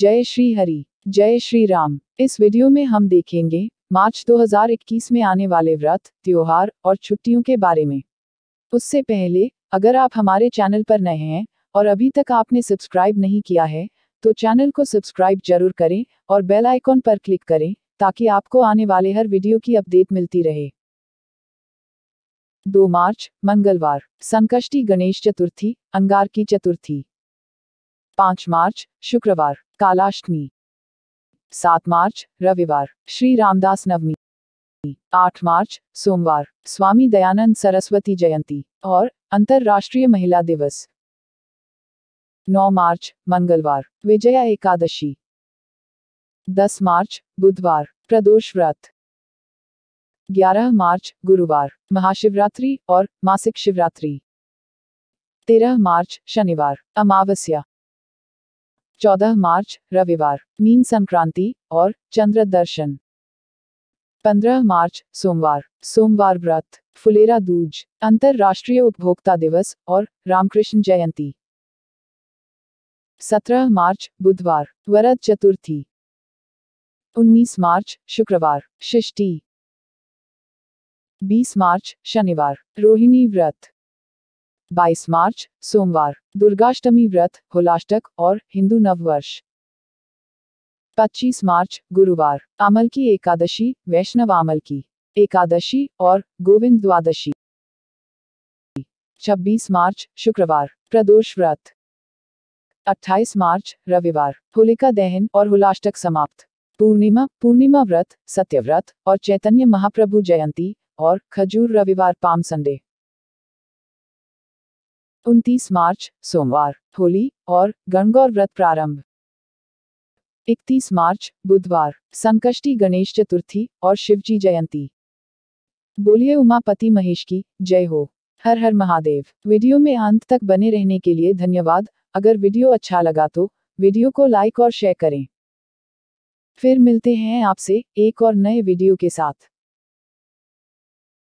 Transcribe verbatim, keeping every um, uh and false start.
जय श्री हरि, जय श्री राम। इस वीडियो में हम देखेंगे मार्च दो हज़ार इक्कीस में आने वाले व्रत, त्योहार और छुट्टियों के बारे में। उससे पहले, अगर आप हमारे चैनल पर नए हैं और अभी तक आपने सब्सक्राइब नहीं किया है तो चैनल को सब्सक्राइब जरूर करें और बेल आइकॉन पर क्लिक करें ताकि आपको आने वाले हर वीडियो की अपडेट मिलती रहे। दो मार्च मंगलवार, संकष्टी गणेश चतुर्थी, अंगारकी चतुर्थी। पाँच मार्च शुक्रवार, कालाष्टमी। सात मार्च रविवार, श्री रामदास नवमी। आठ मार्च सोमवार, स्वामी दयानंद सरस्वती जयंती और अंतर्राष्ट्रीय महिला दिवस। नौ मार्च मंगलवार, विजया एकादशी। दस मार्च बुधवार, प्रदोष व्रत। ग्यारह मार्च गुरुवार, महाशिवरात्रि और मासिक शिवरात्रि। तेरह मार्च शनिवार, अमावस्या। चौदह मार्च रविवार, मीन संक्रांति और चंद्र दर्शन। पंद्रह मार्च सोमवार, सोमवार व्रत, फुलेरा दूज, अंतर्राष्ट्रीय उपभोक्ता दिवस और रामकृष्ण जयंती। सत्रह मार्च बुधवार, वरद चतुर्थी। उन्नीस मार्च शुक्रवार, षष्ठी। बीस मार्च शनिवार, रोहिणी व्रत। बाईस मार्च सोमवार, दुर्गाष्टमी व्रत, होलाष्टक और हिंदू नववर्ष। पच्चीस मार्च गुरुवार, आमल की एकादशी, वैष्णव आमल की एकादशी और गोविंद द्वादशी। छब्बीस मार्च शुक्रवार, प्रदोष व्रत। अट्ठाईस मार्च रविवार, होलिका दहन और होलाष्टक समाप्त। पूर्णिमा, पूर्णिमा व्रत, सत्यव्रत और चैतन्य महाप्रभु जयंती और खजूर रविवार, पाम संडे। उनतीस मार्च सोमवार, होली और गणगौर व्रत प्रारंभ। इकतीस मार्च बुधवार, संकष्टी गणेश चतुर्थी और शिवजी जयंती। बोलिए उमापति महेश की जय हो, हर हर महादेव। वीडियो में अंत तक बने रहने के लिए धन्यवाद। अगर वीडियो अच्छा लगा तो वीडियो को लाइक और शेयर करें। फिर मिलते हैं आपसे एक और नए वीडियो के साथ।